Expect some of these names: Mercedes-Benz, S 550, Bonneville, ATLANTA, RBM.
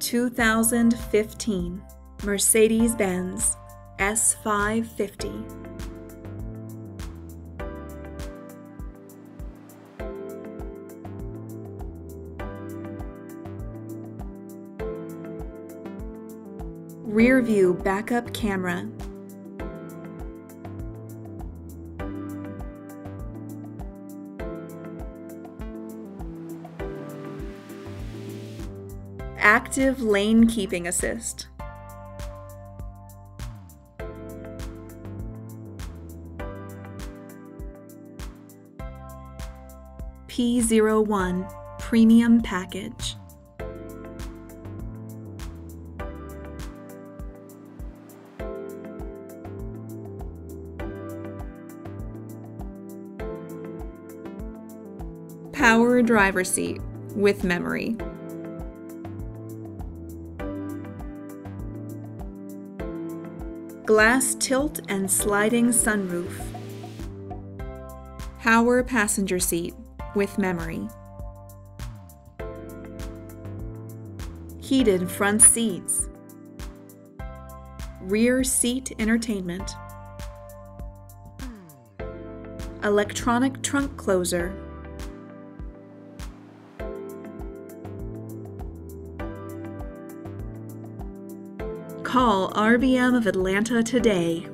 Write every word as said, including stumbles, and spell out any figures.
two thousand fifteen Mercedes-Benz S five fifty. Rear view backup camera. Active lane keeping assist. P zero one Premium Package. Power driver seat with memory. Glass tilt and sliding sunroof. Power passenger seat with memory. Heated front seats. Rear seat entertainment. Electronic trunk closer. Call R B M of Atlanta today.